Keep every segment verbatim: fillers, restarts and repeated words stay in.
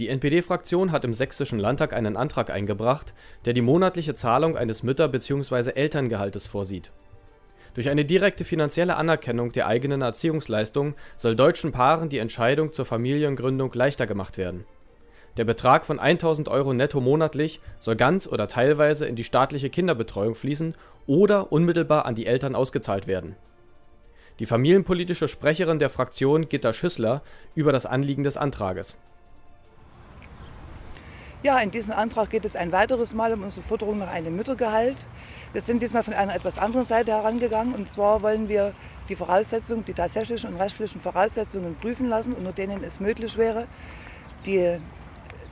Die N P D-Fraktion hat im Sächsischen Landtag einen Antrag eingebracht, der die monatliche Zahlung eines Mütter- bzw. Elterngehaltes vorsieht. Durch eine direkte finanzielle Anerkennung der eigenen Erziehungsleistung soll deutschen Paaren die Entscheidung zur Familiengründung leichter gemacht werden. Der Betrag von tausend Euro netto monatlich soll ganz oder teilweise in die staatliche Kinderbetreuung fließen oder unmittelbar an die Eltern ausgezahlt werden. Die familienpolitische Sprecherin der Fraktion, Gitta Schüssler, über das Anliegen des Antrages. Ja, in diesem Antrag geht es ein weiteres Mal um unsere Forderung nach einem Müttergehalt. Wir sind diesmal von einer etwas anderen Seite herangegangen, und zwar wollen wir die Voraussetzungen, die tatsächlichen und rechtlichen Voraussetzungen prüfen lassen, unter denen es möglich wäre, die,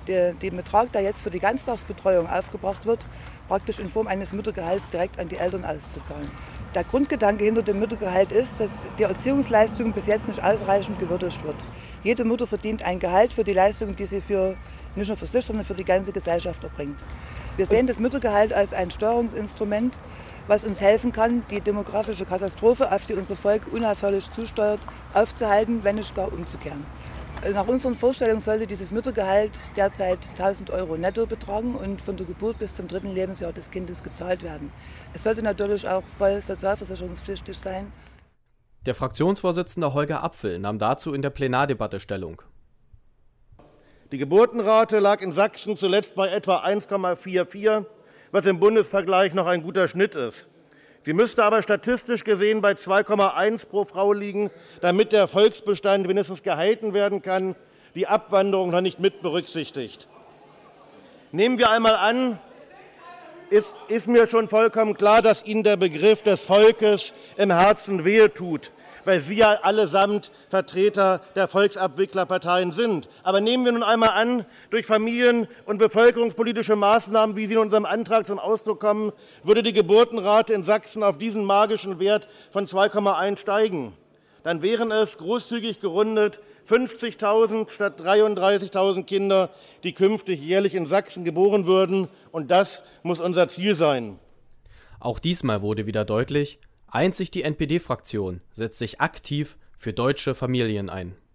die, den Betrag, der jetzt für die Ganztagsbetreuung aufgebracht wird, praktisch in Form eines Müttergehalts direkt an die Eltern auszuzahlen. Der Grundgedanke hinter dem Müttergehalt ist, dass die Erziehungsleistung bis jetzt nicht ausreichend gewürdigt wird. Jede Mutter verdient ein Gehalt für die Leistung, die sie für nicht nur für sich, sondern für die ganze Gesellschaft erbringt. Wir sehen das Müttergehalt als ein Steuerungsinstrument, was uns helfen kann, die demografische Katastrophe, auf die unser Volk unaufhörlich zusteuert, aufzuhalten, wenn nicht gar umzukehren. Nach unseren Vorstellungen sollte dieses Müttergehalt derzeit tausend Euro netto betragen und von der Geburt bis zum dritten Lebensjahr des Kindes gezahlt werden. Es sollte natürlich auch voll sozialversicherungspflichtig sein. Der Fraktionsvorsitzende Holger Apfel nahm dazu in der Plenardebatte Stellung. Die Geburtenrate lag in Sachsen zuletzt bei etwa eins Komma vierundvierzig, was im Bundesvergleich noch ein guter Schnitt ist. Sie müsste aber statistisch gesehen bei zwei Komma eins pro Frau liegen, damit der Volksbestand wenigstens gehalten werden kann, die Abwanderung noch nicht mit berücksichtigt. Nehmen wir einmal an, ist, ist mir schon vollkommen klar, dass Ihnen der Begriff des Volkes im Herzen wehtut, weil Sie ja allesamt Vertreter der Volksabwicklerparteien sind. Aber nehmen wir nun einmal an, durch Familien- und bevölkerungspolitische Maßnahmen, wie sie in unserem Antrag zum Ausdruck kommen, würde die Geburtenrate in Sachsen auf diesen magischen Wert von zwei Komma eins steigen. Dann wären es, großzügig gerundet, fünfzigtausend statt dreiunddreißigtausend Kinder, die künftig jährlich in Sachsen geboren würden. Und das muss unser Ziel sein. Auch diesmal wurde wieder deutlich, einzig die N P D-Fraktion setzt sich aktiv für deutsche Familien ein.